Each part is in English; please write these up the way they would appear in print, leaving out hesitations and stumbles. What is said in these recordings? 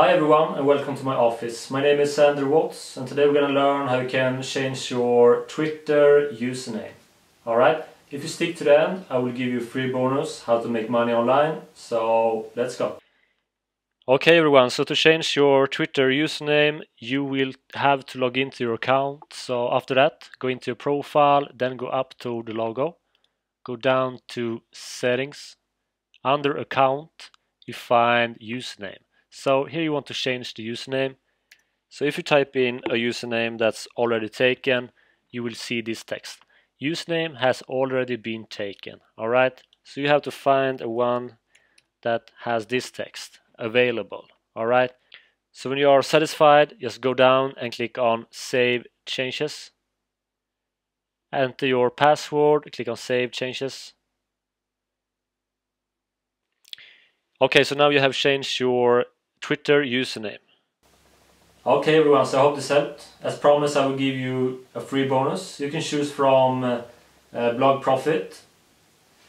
Hi everyone and welcome to my office. My name is Andrew Watts and today we're going to learn how you can change your Twitter username. Alright, if you stick to the end, I will give you a free bonus, how to make money online. So let's go. Okay everyone, so to change your Twitter username, you will have to log into your account. So after that, go into your profile, then go up to the logo. Go down to settings. Under account, you find username. So here you want to change the username. So if you type in a username that's already taken, you will see this text. Username has already been taken. Alright, so you have to find a one that has this text available. Alright, so when you are satisfied, just go down and click on Save Changes. Enter your password, click on Save Changes. Okay, so now you have changed your Twitter username. Okay everyone, so I hope this helped. As promised, I will give you a free bonus. You can choose from Blog Profit.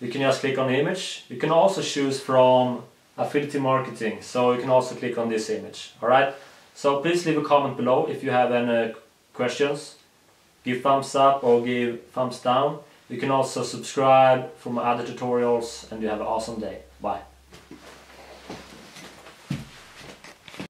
You can just click on the image. You can also choose from Affiliate Marketing, so you can also click on this image. Alright, so please leave a comment below if you have any questions. Give thumbs up or give thumbs down. You can also subscribe for my other tutorials and you have an awesome day. Bye.